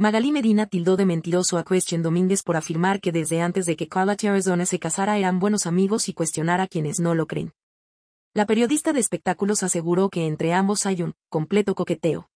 Magaly Medina tildó de mentiroso a Christian Domínguez por afirmar que desde antes de que Karla Tarazona se casara eran buenos amigos y cuestionar a quienes no lo creen. La periodista de espectáculos aseguró que entre ambos hay un completo coqueteo.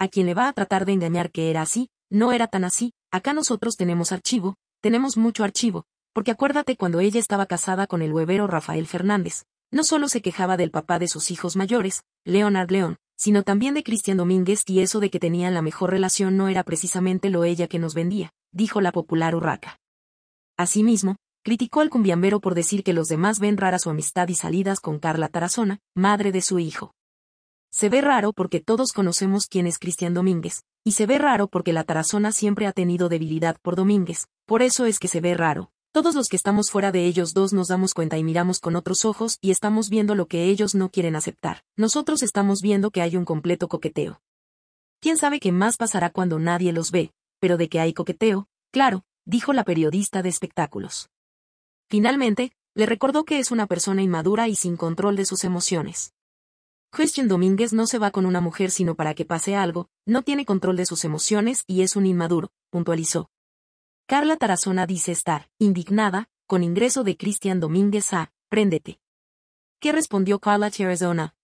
A quien le va a tratar de engañar que era así, no era tan así, acá nosotros tenemos archivo, tenemos mucho archivo, porque acuérdate cuando ella estaba casada con el huevero Rafael Fernández, no solo se quejaba del papá de sus hijos mayores, Leonardo León, sino también de Christian Domínguez, y eso de que tenían la mejor relación no era precisamente lo ella que nos vendía, dijo la popular urraca. Asimismo, criticó al cumbiambero por decir que los demás ven rara su amistad y salidas con Karla Tarazona, madre de su hijo. Se ve raro porque todos conocemos quién es Christian Domínguez, y se ve raro porque la Tarazona siempre ha tenido debilidad por Domínguez, por eso es que se ve raro. Todos los que estamos fuera de ellos dos nos damos cuenta y miramos con otros ojos y estamos viendo lo que ellos no quieren aceptar. Nosotros estamos viendo que hay un completo coqueteo. ¿Quién sabe qué más pasará cuando nadie los ve? Pero de que hay coqueteo, claro, dijo la periodista de espectáculos. Finalmente, le recordó que es una persona inmadura y sin control de sus emociones. Christian Domínguez no se va con una mujer sino para que pase algo, no tiene control de sus emociones y es un inmaduro, puntualizó. Karla Tarazona dice estar indignada con ingreso de Christian Domínguez a Préndete. ¿Qué respondió Karla Tarazona?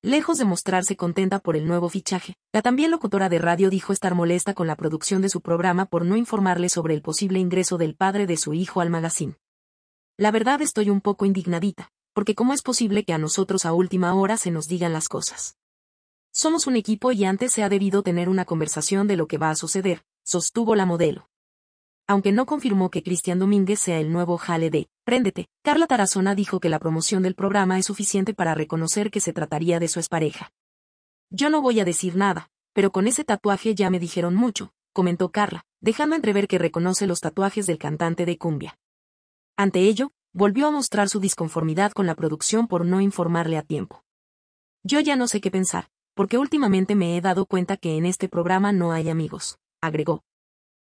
Lejos de mostrarse contenta por el nuevo fichaje, la también locutora de radio dijo estar molesta con la producción de su programa por no informarle sobre el posible ingreso del padre de su hijo al magazine. La verdad estoy un poco indignadita, porque ¿cómo es posible que a nosotros a última hora se nos digan las cosas? Somos un equipo y antes se ha debido tener una conversación de lo que va a suceder, sostuvo la modelo. Aunque no confirmó que Christian Domínguez sea el nuevo jale de Préndete, Karla Tarazona dijo que la promoción del programa es suficiente para reconocer que se trataría de su expareja. Yo no voy a decir nada, pero con ese tatuaje ya me dijeron mucho, comentó Karla, dejando entrever que reconoce los tatuajes del cantante de cumbia. Ante ello, volvió a mostrar su disconformidad con la producción por no informarle a tiempo. Yo ya no sé qué pensar, porque últimamente me he dado cuenta que en este programa no hay amigos, agregó.